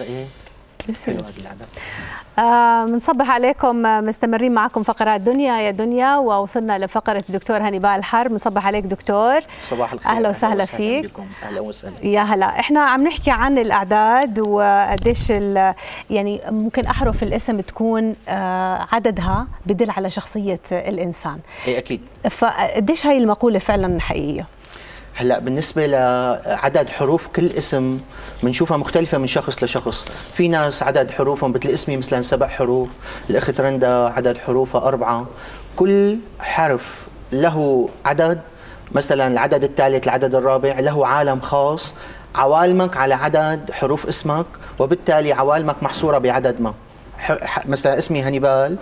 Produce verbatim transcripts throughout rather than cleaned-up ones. رؤيا حلوة العدد. بنصبح آه عليكم، مستمرين معكم فقرات دنيا يا دنيا، ووصلنا لفقره الدكتور هانيبال حرب. بنصبح عليك دكتور، صباح الخير، اهلا وسهلا فيك. اهلا وسهلا، يا هلا. احنا عم نحكي عن الاعداد وقديش يعني ممكن احرف الاسم تكون عددها بدل على شخصيه الانسان. اي اكيد. فقديش هاي المقوله فعلا حقيقيه؟ هلا بالنسبه لعدد حروف كل اسم بنشوفها مختلفه من شخص لشخص، في ناس عدد حروفهم مثل اسمي مثلا سبع حروف، الاخت رندا عدد حروفها اربعه، كل حرف له عدد، مثلا العدد الثالث العدد الرابع له عالم خاص، عوالمك على عدد حروف اسمك وبالتالي عوالمك محصوره بعدد ما. مثلا اسمي هانيبال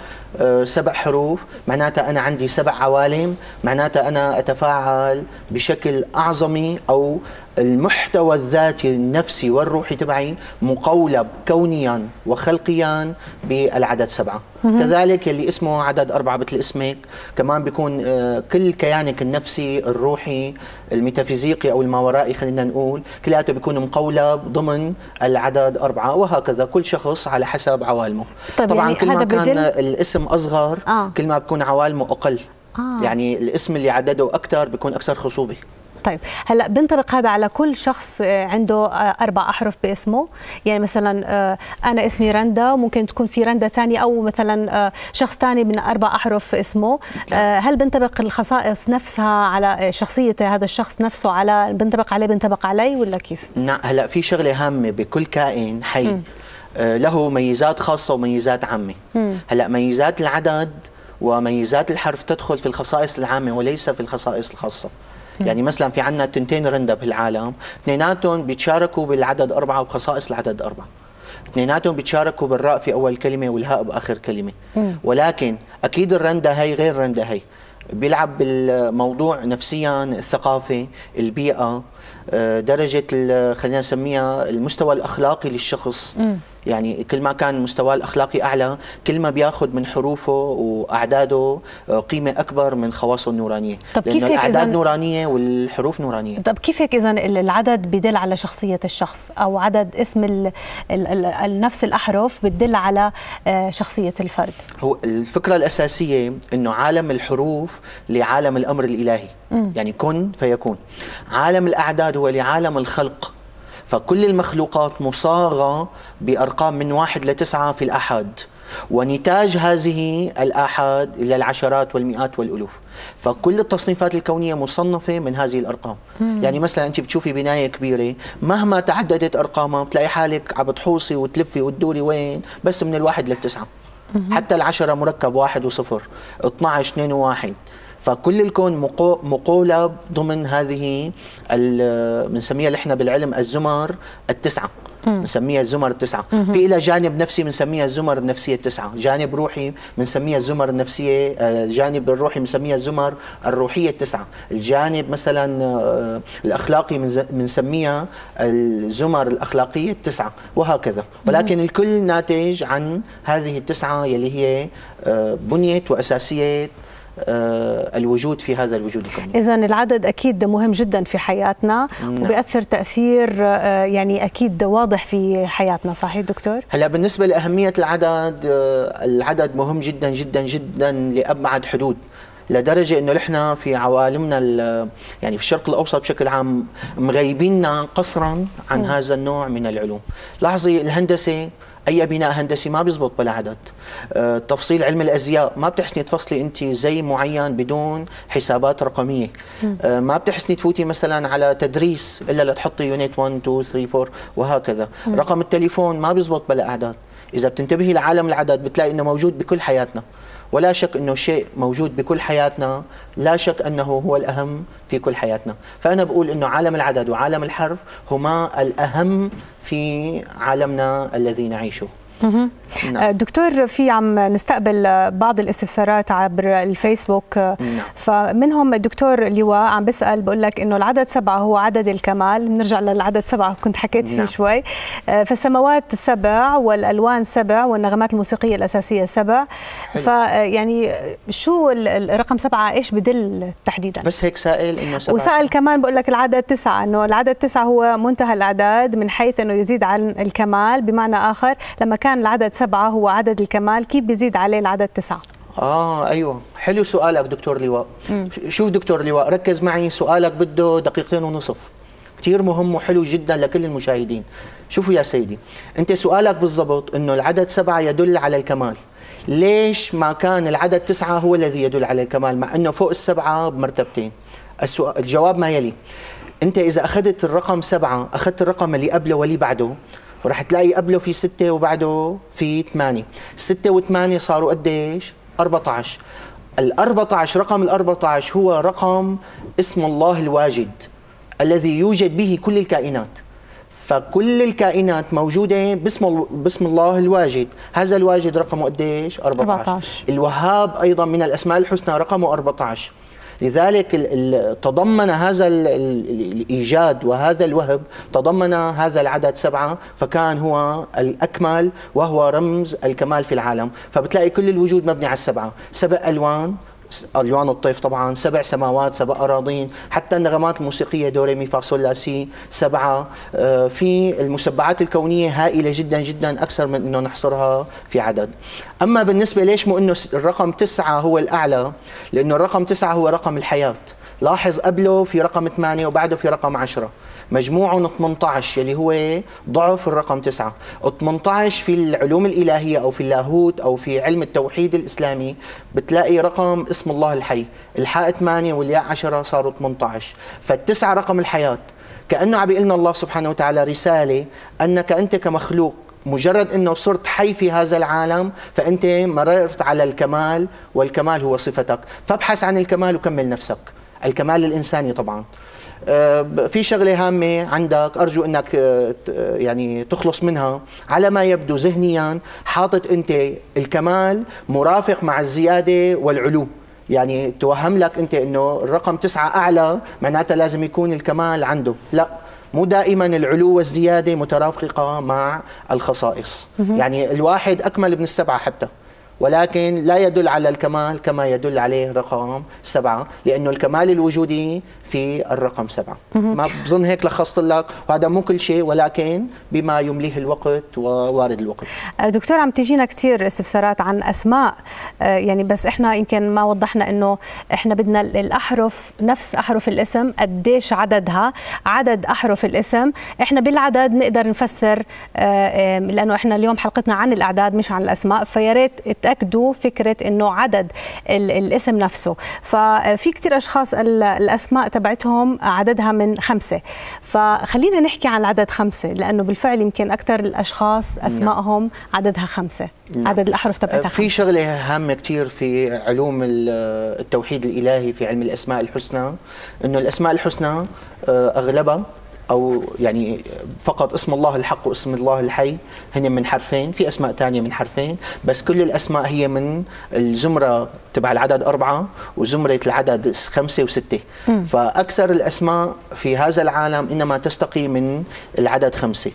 سبع حروف، معناتها أنا عندي سبع عوالم، معناتها أنا أتفاعل بشكل أعظمي، أو المحتوى الذاتي النفسي والروحي تبعي مقولب كونيا وخلقيا بالعدد سبعة. كذلك اللي اسمه عدد أربعة مثل اسمك كمان بيكون كل كيانك النفسي الروحي الميتافيزيقي أو الماورائي خلينا نقول كلياته بيكون مقولب ضمن العدد أربعة، وهكذا كل شخص على حسب عوالمه. طيب طبعا يعني كل ما كان الاسم أصغر آه. كل ما بيكون عوالمه أقل آه. يعني الاسم اللي عدده أكثر بيكون أكثر خصوبة. طيب هلا بنطلق هذا على كل شخص عنده اربع احرف باسمه، يعني مثلا انا اسمي رندا وممكن تكون في رندا ثانيه، او مثلا شخص ثاني من اربع احرف اسمه. هل بنطبق الخصائص نفسها على شخصيه هذا الشخص نفسه، على بنطبق عليه بنطبق علي ولا كيف؟ نعم. هلا في شغله هامه، بكل كائن حي م. له ميزات خاصه وميزات عامه. هلا ميزات العدد وميزات الحرف تدخل في الخصائص العامه وليس في الخصائص الخاصه. يعني مثلا في عندنا تنتين رندا بالعالم، اثنيناتهم بيتشاركوا بالعدد أربعة وبخصائص العدد أربعة، اثنيناتهم بيتشاركوا بالراء في أول كلمة والهاء بآخر كلمة، ولكن أكيد الرندا هي غير رندا هي، بيلعب بالموضوع نفسيا، الثقافة، البيئة، درجة خلينا نسميها المستوى الأخلاقي للشخص. يعني كل ما كان مستواه الأخلاقي أعلى كل ما بياخد من حروفه وأعداده قيمة أكبر من خواصه النورانية. طب لأن الأعداد نورانية والحروف نورانية. طب كيف هيك إذن العدد بدل على شخصية الشخص، أو عدد اسم ال ال ال ال نفس الأحرف بتدل على شخصية الفرد؟ هو الفكرة الأساسية أنه عالم الحروف لعالم الأمر الإلهي، م. يعني كن فيكون. عالم الأعداد هو لعالم الخلق، فكل المخلوقات مصاغة بأرقام من واحد لتسعة في الآحاد، ونتاج هذه الآحاد إلى العشرات والمئات والألوف، فكل التصنيفات الكونية مصنفة من هذه الأرقام. مم. يعني مثلا أنت بتشوفي بناية كبيرة مهما تعددت أرقامها بتلاقي حالك عم بتحوصي وتلفي وتدوري وين بس من الواحد للتسعة، مم. حتى العشرة مركب واحد وصفر، اثنعش، اثنين وواحد، فكل الكون مقولب ضمن هذه بنسميها نحن بالعلم الزمر التسعه، بنسميها الزمر التسعه، في لها جانب نفسي بنسميها الزمر النفسيه التسعه، جانب روحي بنسميها الزمر النفسيه، الجانب الروحي بنسميها الزمر الروحيه التسعه، الجانب مثلا الاخلاقي بنسميها الزمر الاخلاقيه التسعه، وهكذا، ولكن الكل ناتج عن هذه التسعه يلي هي بنيه واساسيه الوجود في هذا الوجود الكوني. إذا العدد أكيد مهم جدا في حياتنا، نعم. وبيأثر تأثير يعني أكيد واضح في حياتنا، صحيح دكتور؟ هلا بالنسبة لأهمية العدد، العدد مهم جدا جدا جدا لأبعد حدود، لدرجة إنه نحن في عوالمنا يعني في الشرق الأوسط بشكل عام مغيبيننا قصرا عن م. هذا النوع من العلوم. لاحظي الهندسة، أي بناء هندسي ما بيزبط بلا عدد، أه، تفصيل علم الأزياء ما بتحسني تفصلي أنت زي معين بدون حسابات رقمية، أه، ما بتحسني تفوتي مثلا على تدريس إلا لتحطي يونت واحد اثنين ثلاثة أربعة وهكذا، مم. رقم التليفون ما بيزبط بلا أعداد، إذا بتنتبهي لعالم العدد بتلاقي أنه موجود بكل حياتنا، ولا شك أنه شيء موجود بكل حياتنا لا شك أنه هو الأهم في كل حياتنا. فأنا بقول أنه عالم العدد وعالم الحرف هما الأهم في عالمنا الذي نعيشه. نعم. دكتور، في عم نستقبل بعض الاستفسارات عبر الفيسبوك. نعم. فمنهم الدكتور لواء عم بيسأل، بقول لك انه العدد سبعة هو عدد الكمال، بنرجع للعدد سبعة كنت حكيت فيه. نعم. شوي. فالسماوات سبع والالوان سبع والنغمات الموسيقية الأساسية سبع. فيعني شو الرقم سبعة ايش بدل تحديدا؟ بس هيك سائل انه سبعة. وسأل كمان بقول لك العدد تسعة، انه العدد تسعة هو منتهى الاعداد من حيث انه يزيد عن الكمال، بمعنى اخر لما كان العدد سبعة هو عدد الكمال، كيف بيزيد عليه العدد تسعة؟ آه أيوه، حلو سؤالك دكتور لواء. مم. شوف دكتور لواء، ركز معي، سؤالك بده دقيقتين ونصف، كتير مهم وحلو جدا لكل المشاهدين. شوفوا يا سيدي، أنت سؤالك بالضبط أنه العدد سبعة يدل على الكمال، ليش ما كان العدد تسعة هو الذي يدل على الكمال مع أنه فوق السبعة بمرتبتين؟ السؤال الجواب ما يلي، أنت إذا أخذت الرقم سبعة، أخذت الرقم اللي قبله واللي بعده، ورح تلاقي قبله في ستة وبعده في ثمانية، ستة وثمانية صاروا قديش؟ أربعة عشر. الأربعة عشر، رقم الأربعة عشر هو رقم اسم الله الواجد الذي يوجد به كل الكائنات، فكل الكائنات موجودة باسم باسم الله الواجد، هذا الواجد رقمه قديش؟ أربعة عشر. الوهاب أيضا من الأسماء الحسنى رقمه أربعة عشر، لذلك تضمن هذا الإيجاد وهذا الوهب تضمن هذا العدد سبعة، فكان هو الأكمل وهو رمز الكمال في العالم. فبتلاقي كل الوجود مبني على السبعة، سبع ألوان، ألوان الطيف طبعا، سبع سماوات، سبع أراضين، حتى النغمات الموسيقية دوري مي فا صول لا سي سبعة. في المسبعات الكونية هائلة جدا جدا، أكثر من أنه نحصرها في عدد. أما بالنسبة ليش مو أنه الرقم تسعة هو الأعلى، لأنه الرقم تسعة هو رقم الحياة، لاحظ قبله في رقم ثمانية وبعده في رقم عشرة، مجموعهم ثمانية عشر اللي هو ضعف الرقم تسعة. ثمانية عشر في العلوم الإلهية أو في اللاهوت أو في علم التوحيد الإسلامي بتلاقي رقم اسم الله الحي، الحاء ثمانية والياء عشرة صاروا ثمانية عشر، فالتسعة رقم الحياة. كأنه عم بيقول لنا الله سبحانه وتعالى رسالة أنك أنت كمخلوق مجرد أنه صرت حي في هذا العالم فأنت مررت على الكمال، والكمال هو صفتك، فابحث عن الكمال وكمل نفسك، الكمال الإنساني طبعاً. في شغلة هامة عندك أرجو أنك يعني تخلص منها، على ما يبدو ذهنياً حاطط أنت الكمال مرافق مع الزيادة والعلو، يعني توهم لك أنت أنه الرقم تسعة أعلى معناتها لازم يكون الكمال عنده، لا، مو دائما العلو والزيادة مترافقة مع الخصائص. يعني الواحد أكمل من السبعة حتى، ولكن لا يدل على الكمال كما يدل عليه رقم سبعة، لأنه الكمال الوجودي في الرقم سبعة. ما بظن هيك لخصت لك، وهذا مو كل شيء ولكن بما يمليه الوقت ووارد الوقت. دكتور، عم تجينا كثير استفسارات عن أسماء، يعني بس إحنا يمكن ما وضحنا إنه إحنا بدنا الأحرف نفس أحرف الاسم قديش عددها، عدد أحرف الاسم، إحنا بالعدد نقدر نفسر، لأنه إحنا اليوم حلقتنا عن الأعداد مش عن الأسماء، فيا ريت تأكدوا فكرة إنه عدد الاسم نفسه. ففي كثير أشخاص الأسماء تبعتهم عددها من خمسة، فخلينا نحكي عن العدد خمسة، لأنه بالفعل يمكن أكثر الأشخاص أسمائهم عددها خمسة، عدد الأحرف تبعتها خمسة. في شغلة هامة كثير في علوم التوحيد الإلهي في علم الأسماء الحسنى، إنه الأسماء الحسنى أغلبها أو يعني فقط اسم الله الحق واسم الله الحي هن من حرفين، في أسماء تانية من حرفين، بس كل الأسماء هي من الزمرة تبع العدد أربعة وزمرة العدد خمسة وستة. م. فأكثر الأسماء في هذا العالم إنما تستقي من العدد خمسة،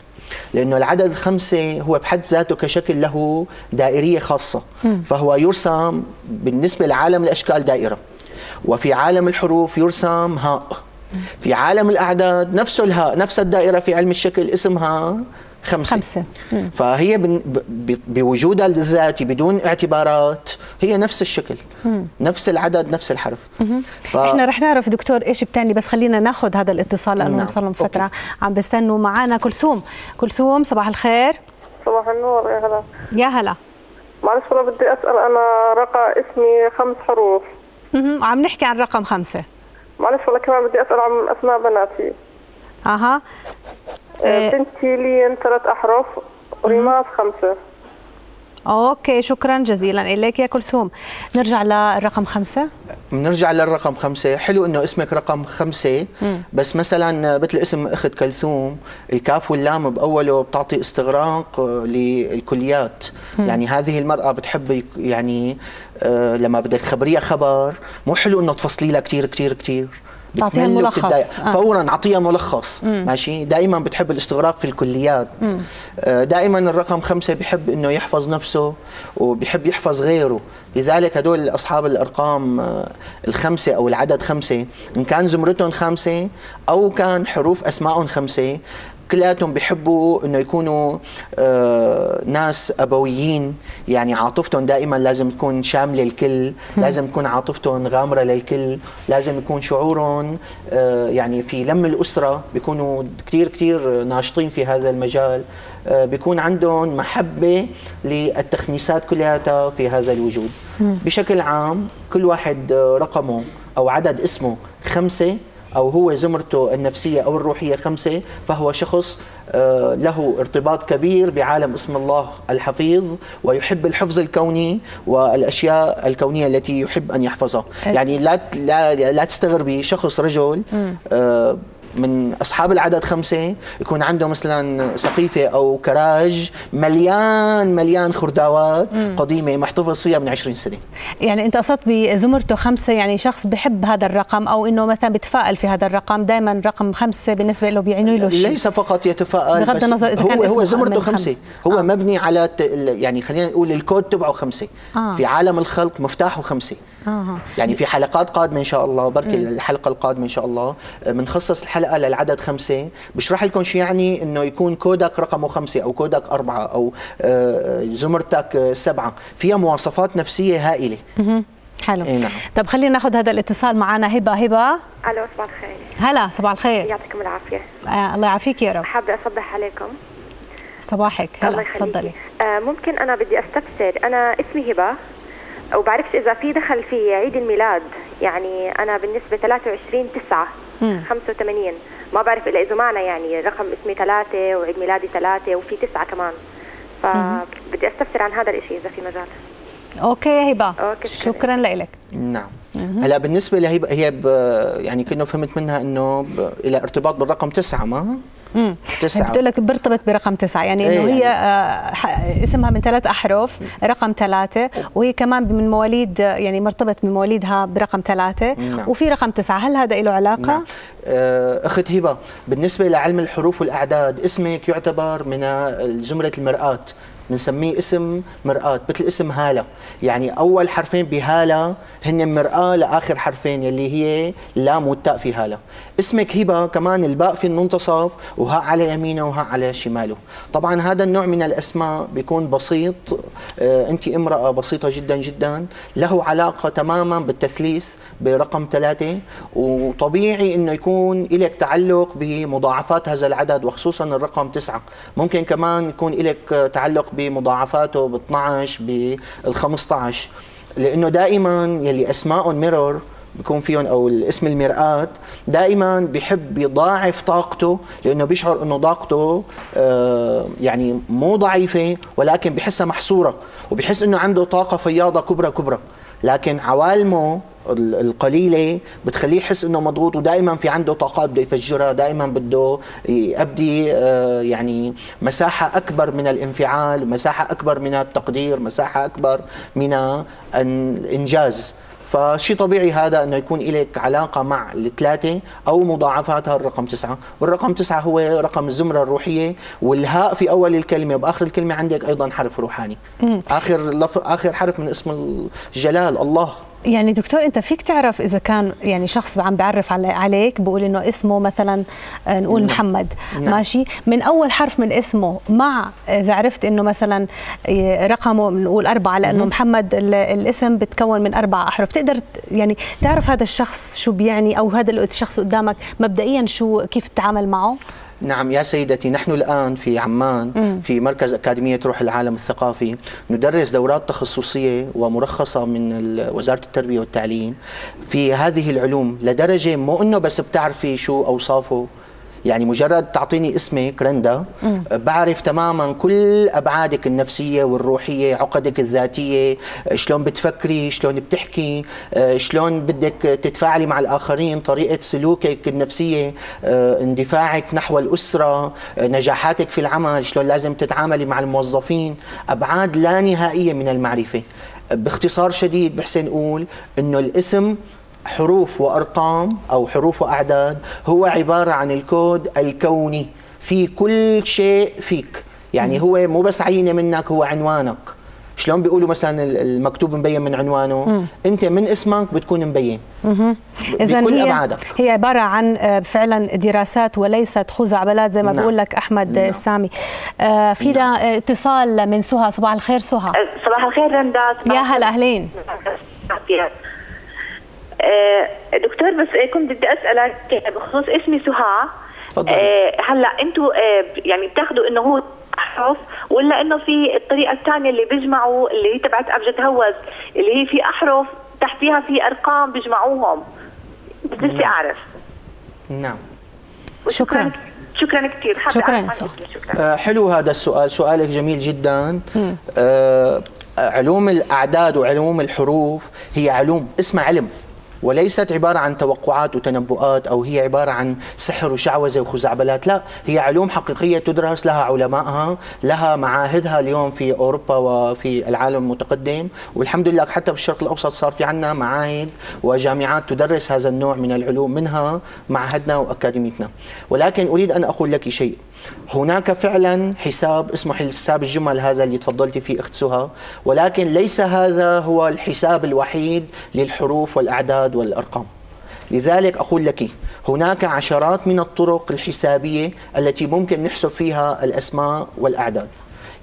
لأنه العدد خمسة هو بحد ذاته كشكل له دائرية خاصة. م. فهو يرسم بالنسبة لعالم الأشكال دائرة، وفي عالم الحروف يرسم هاء، في عالم الأعداد نفسه الهاء، نفس الدائرة في علم الشكل اسمها خمسة, خمسة. فهي بوجودها الذاتي بدون اعتبارات هي نفس الشكل. مم. نفس العدد، نفس الحرف. ف... احنا رح نعرف دكتور ايش بتعني، بس خلينا ناخذ هذا الاتصال لانه صار لهم فترة. أوكي. عم بستنوا معنا كلثوم. كلثوم، صباح الخير. صباح النور. يا هلا يا هلا. معلش والله بدي اسال، انا رقم اسمي خمس حروف. مم. عم نحكي عن رقم خمسة. معلش والله كمان بدي اسال عن اسماء بناتي. اها. بنتي لين ثلاث احرف وريماس خمسه. اوكي شكرا جزيلا اليك يا كلثوم. نرجع للرقم خمسة. بنرجع للرقم خمسة، حلو انه اسمك رقم خمسة، بس مثلا مثل اسم اخت كلثوم الكاف واللام باوله بتعطي استغراق للكليات، يعني هذه المرأة بتحب يعني لما بدك تخبريها خبر مو حلو انه تفصلي لها كثير كثير كثير، بتعطيها ملخص آه. فورا اعطيها ملخص مم. ماشي، دائما بتحب الاستغراق في الكليات. آه دائما الرقم خمسة بحب انه يحفظ نفسه وبحب يحفظ غيره، لذلك هدول اصحاب الارقام آه الخمسة او العدد خمسة ان كان زمرتهم خمسة او كان حروف اسمائهم خمسة كلاتهم بحبوا انه يكونوا آه ناس ابويين، يعني عاطفتهم دائما لازم تكون شامله الكل، لازم تكون عاطفتهم غامره للكل، لازم يكون شعورهم آه يعني في لم الاسره بيكونوا كثير كثير ناشطين في هذا المجال، آه بيكون عندهم محبه للتخنيسات كلها في هذا الوجود. بشكل عام كل واحد رقمه او عدد اسمه خمسه أو هو زمرته النفسية أو الروحية خمسة فهو شخص له ارتباط كبير بعالم اسم الله الحفيظ، ويحب الحفظ الكوني والأشياء الكونية التي يحب أن يحفظها. يعني لا لا لا تستغربي شخص رجل من أصحاب العدد خمسة يكون عنده مثلا سقيفة أو كراج مليان مليان خردوات مم. قديمة محتفظ فيها من عشرين سنة. يعني أنت قصدت بزمرته خمسة يعني شخص بحب هذا الرقم أو أنه مثلا بتفائل في هذا الرقم، دائما رقم خمسة بالنسبة له بيعينوا له شيء. ليس فقط يتفائل، بغض النظر إذا هو, هو زمرته خمسة هو آه. مبني على يعني خلينا نقول الكود تبعه خمسة آه. في عالم الخلق مفتاحه خمسة آه. يعني في حلقات قادمة إن شاء الله بركي مم. الحلقة القادمة إن شاء الله بنخصص حلقة للعدد خمسة بشرح لكم شو يعني انه يكون كودك رقمه خمسة او كودك أربعة او زمرتك سبعة، فيها مواصفات نفسية هائلة. حلو إيه نعم. طب خلينا ناخذ هذا الاتصال معنا. هبة هبة الو صباح الخير. هلا صباح الخير يعطيكم العافية. آه الله يعافيك يا رب. حابة أصبح عليكم. صباحك هلا تفضلي. آه ممكن أنا بدي أستفسر، أنا اسمي هبة وبعرفش إذا في دخل في عيد الميلاد، يعني أنا بالنسبة ثلاثة وعشرين تسعة خمسة وثمانين ما بعرف إلا إذا معنا يعني رقم اسمي ثلاثة وعيد ميلادي ثلاثة وفي تسعة كمان، فبدي أستفسر عن هذا الإشي إذا في مجال. أوكي يا هبة شكرا لك. نعم هلا بالنسبة لهبة هي يعني كأنه فهمت منها إنه إلى ارتباط بالرقم تسعة ما؟ امم بتقول لك بيرتبط برقم تسعة يعني انه إيه هي يعني. اسمها من ثلاث احرف رقم ثلاثة وهي كمان من مواليد يعني مرتبط من مواليدها برقم ثلاثة نعم. وفي رقم تسعة، هل هذا له علاقة؟ نعم. اخت هبة بالنسبة لعلم الحروف والاعداد اسمك يعتبر من زمرة المرآت، بنسميه اسم مرآة مثل اسم هالة، يعني أول حرفين بهالة هن مرآة لآخر حرفين اللي هي اللام والتاء في هالة. اسمك هبة كمان الباء في المنتصف وهاء على يمينه وهاء على شماله. طبعا هذا النوع من الأسماء بيكون بسيط، آه أنت امرأة بسيطة جدا جدا، له علاقة تماما بالتثليث برقم ثلاثة، وطبيعي أنه يكون إلك تعلق بمضاعفات هذا العدد وخصوصا الرقم تسعة، ممكن كمان يكون إلك تعلق بمضاعفاته ب اثنعش بال خمسطعش، لانه دائما يلي اسمائهم ميرور بيكون فيهم او الاسم المرآة دائما بحب يضاعف طاقته، لانه بيشعر انه طاقته آه يعني مو ضعيفه ولكن بحسها محصوره وبحس انه عنده طاقه فياضه كبرى كبرى، لكن عوالمه القليله بتخليه يحس انه مضغوط ودائما في عنده طاقات بده يفجرها، دائما بده يبدي يعني مساحه اكبر من الانفعال، مساحه اكبر من التقدير، مساحه اكبر من الانجاز، فشي طبيعي هذا انه يكون لك علاقه مع الثلاثه او مضاعفاتها الرقم تسعة، والرقم تسعة هو رقم الزمره الروحيه، والهاء في اول الكلمه وباخر الكلمه عندك ايضا حرف روحاني. اخر اخر حرف من اسم الجلال الله. يعني دكتور انت فيك تعرف اذا كان يعني شخص عم بيعرف عليك بقول انه اسمه مثلا نقول نعم. محمد نعم. ماشي، من اول حرف من اسمه مع اذا عرفت انه مثلا رقمه بنقول أربعة لانه نعم. محمد الاسم بتكون من اربع احرف، بتقدر يعني تعرف هذا الشخص شو بيعني او هذا الشخص قدامك مبدئيا شو كيف تتعامل معه؟ نعم يا سيدتي، نحن الآن في عمان في مركز أكاديمية روح العالم الثقافي ندرس دورات تخصصية ومرخصة من وزارة التربية والتعليم في هذه العلوم، لدرجة مو إنه بس بتعرفي شو أوصافه يعني مجرد تعطيني اسمك رندا بعرف تماما كل ابعادك النفسيه والروحيه، عقدك الذاتيه، شلون بتفكري، شلون بتحكي، شلون بدك تتفاعلي مع الاخرين، طريقه سلوكك النفسيه، اندفاعك نحو الاسره، نجاحاتك في العمل، شلون لازم تتعاملي مع الموظفين، ابعاد لا نهائيه من المعرفه. باختصار شديد بحسن نقول انه الاسم حروف وأرقام أو حروف وأعداد، هو عبارة عن الكود الكوني في كل شيء فيك. يعني هو مو بس عينة منك، هو عنوانك. شلون بيقولوا مثلا المكتوب مبين من عنوانه، مم. انت من اسمك بتكون مبين بكل هي ابعادك. هي عباره عن فعلا دراسات وليست خزعبلات زي ما نعم. بقول لك احمد نعم. السامي. آه فينا نعم. اتصال من سهى. صباح الخير سهى. صباح الخير رندا. يا هلا اهلين. دكتور بس كنت بدي اسالك بخصوص اسمي سهى. هلا انتم يعني بتاخذوا انه هو احرف ولا انه في الطريقه الثانيه اللي بيجمعوا اللي هي تبعت ابجد هوز اللي هي في احرف تحتيها في ارقام بيجمعوهم؟ بدي اعرف. نعم شكرا. شكرا كثير. شكرا. شكرا. حلو هذا السؤال، سؤالك جميل جدا. أه علوم الاعداد وعلوم الحروف هي علوم، اسمها علم وليست عبارة عن توقعات وتنبؤات أو هي عبارة عن سحر وشعوذة وخزعبلات، لا، هي علوم حقيقية تدرس، لها علمائها، لها معاهدها اليوم في أوروبا وفي العالم المتقدم، والحمد لله حتى بالشرق الأوسط صار في عنا معاهد وجامعات تدرس هذا النوع من العلوم، منها معهدنا وأكاديميتنا. ولكن أريد أن أقول لك شيء، هناك فعلا حساب اسمه حساب الجمل هذا اللي تفضلت فيه أخت سهى، ولكن ليس هذا هو الحساب الوحيد للحروف والأعداد والأرقام. لذلك أقول لك هناك عشرات من الطرق الحسابية التي ممكن نحسب فيها الأسماء والأعداد.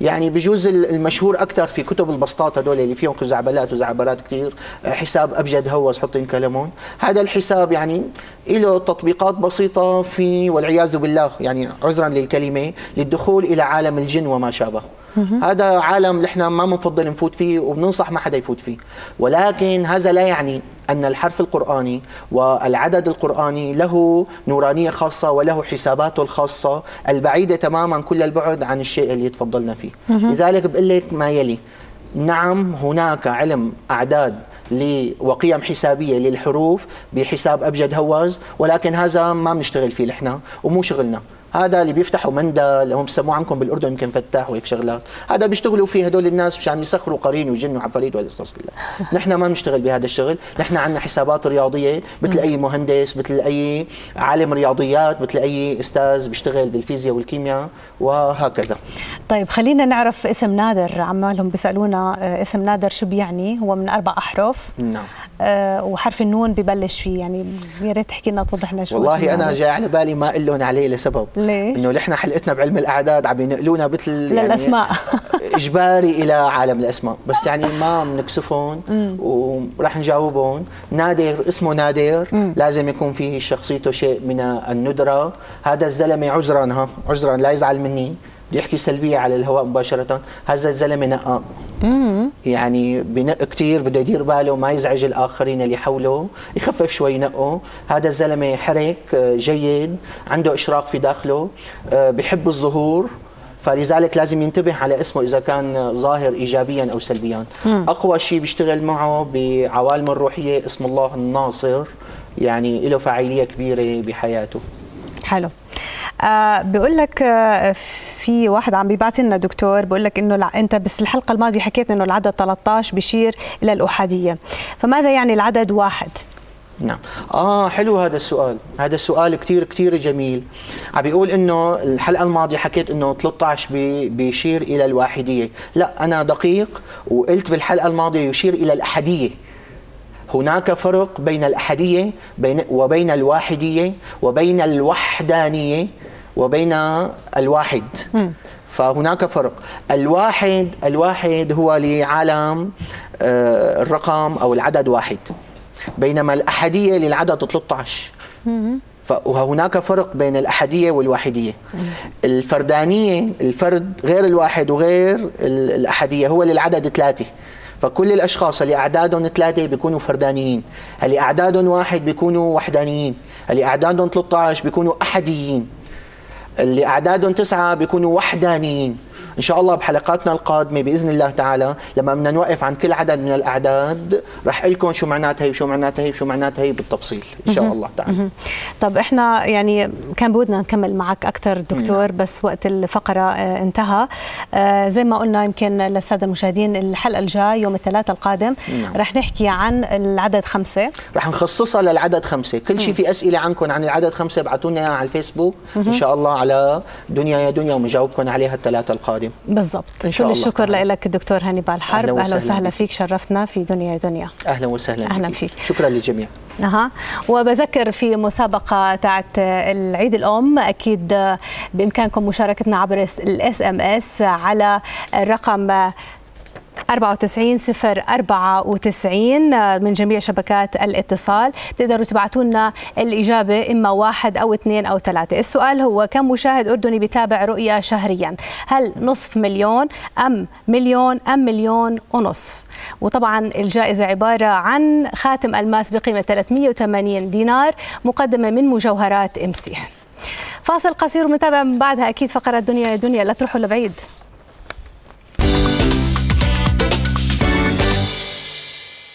يعني بجوز المشهور أكثر في كتب البسطاط هذول اللي فيهم خزعبلات وزعبرات كثير، حساب أبجد هوز حطين كلمون، هذا الحساب يعني له تطبيقات بسيطة في والعياذ بالله يعني عذرا للكلمة للدخول إلى عالم الجن وما شابه. هذا عالم نحن ما بنفضل نفوت فيه وبننصح ما حدا يفوت فيه، ولكن هذا لا يعني أن الحرف القرآني والعدد القرآني له نورانية خاصة وله حساباته الخاصة البعيدة تماما كل البعد عن الشيء اللي تفضلنا فيه. لذلك بقول لك ما يلي، نعم هناك علم أعداد وقيم حسابية للحروف بحساب أبجد هوز، ولكن هذا ما بنشتغل فيه نحن ومو شغلنا. هذا اللي بيفتحوا مندل هم بسموه عندكم بالاردن يمكن فتاح وهيك شغلات، هذا بيشتغلوا فيه هدول الناس مشان يسخروا قرين وجن وعفاريت والاستاذ بالله. نحن ما بنشتغل بهذا الشغل، نحن عندنا حسابات رياضيه مثل اي مهندس، مثل اي عالم رياضيات، مثل اي استاذ بيشتغل بالفيزياء والكيمياء وهكذا. طيب خلينا نعرف اسم نادر، عمالهم بيسالونا اسم نادر شو بيعني؟ هو من اربع احرف. نعم. أه وحرف النون ببلش فيه، يعني يا ريت تحكي لنا توضح لنا شو. والله انا جاي على بالي ما اقول لهم عليه لسبب. ليش؟ انه نحن حلقتنا بعلم الاعداد عم ينقلونا مثل للاسماء يعني اجباري الى عالم الاسماء، بس يعني ما بنكسفهم وراح نجاوبهم. نادر اسمه نادر، مم. لازم يكون فيه شخصيته شيء من الندره. هذا الزلمه عذرا ها عذرا لا يزعل مني، بدي احكي سلبيه على الهواء مباشره، هذا الزلمه نقاء يعني بنق كثير، بده يدير باله ما يزعج الاخرين اللي حوله، يخفف شوي نقه. هذا الزلمه حرك جيد، عنده اشراق في داخله، بحب الظهور، فلذلك لازم ينتبه على اسمه اذا كان ظاهر ايجابيا او سلبيا. اقوى شيء بيشتغل معه بعوالم الروحيه اسم الله الناصر، يعني له فاعليه كبيره بحياته. حلو. أه بقول لك في واحد عم بيبعث لنا دكتور بقول لك انه انت بس الحلقه الماضيه حكيت انه العدد ثلاثة عشر بيشير الى الاحاديه، فماذا يعني العدد واحد؟ نعم. اه حلو هذا السؤال، هذا السؤال كثير كثير جميل. عم بيقول انه الحلقه الماضيه حكيت انه ثلاثة عشر بي بيشير الى الواحديه، لا انا دقيق وقلت بالحلقه الماضيه يشير الى الاحديه. هناك فرق بين الأحدية وبين الواحدية وبين الوحدانية وبين الواحد. فهناك فرق. الواحد الواحد هو لعالم الرقم أو العدد واحد، بينما الأحدية للعدد ثلاثة عشر. فهناك فرق بين الأحدية والواحدية. الفردانية الفرد غير الواحد وغير الأحدية، هو للعدد ثلاثة. فكل الأشخاص اللي أعدادهم ثلاثة بيكونوا فردانيين، اللي أعدادهم واحد بيكونوا وحدانيين، اللي أعدادهم ثلاثة عشر بيكونوا أحديين. اللي أعدادهم تسعة بيكونوا وحدانيين. إن شاء الله بحلقاتنا القادمة بإذن الله تعالى لما بدنا نوقف عن كل عدد من الأعداد رح أقول لكم شو معناتها هي وشو معناتها هي وشو معناتها هي بالتفصيل إن شاء الله تعالى. طب إحنا يعني كان بودنا نكمل معك أكثر دكتور بس وقت الفقرة انتهى. زي ما قلنا يمكن للسادة المشاهدين الحلقة الجاي يوم الثلاثاء القادم رح نحكي عن العدد خمسة، رح نخصصها للعدد خمسة. كل شيء في أسئلة عنكم عن العدد خمسة ابعتونا إياها على الفيسبوك إن شاء الله على دنيا يا دنيا ومجاوبكم عليها الثلاثاء القادم بالضبط. كل الشكر لك دكتور هانيبال حرب، أهلا, أهلا وسهلا فيك، شرفتنا في دنيا يا دنيا. أهلا وسهلا أهلا فيك. فيك شكرا للجميع. أها وبذكر في مسابقة تاعت العيد الأم أكيد بإمكانكم مشاركتنا عبر الاس ام اس على الرقم أربعة وتسعين صفر أربعة وتسعين من جميع شبكات الاتصال. تقدروا تبعتوا لنا الإجابة إما واحد أو اثنين أو ثلاثة. السؤال هو كم مشاهد أردني بيتابع رؤيا شهريا؟ هل نصف مليون أم مليون أم مليون ونصف؟ وطبعا الجائزة عبارة عن خاتم ألماس بقيمة ثلاثمئة وثمانين دينار مقدمة من مجوهرات إم سي. فاصل قصير ونتابع من بعدها أكيد فقرة دنيا يا دنيا، لا تروحوا لبعيد.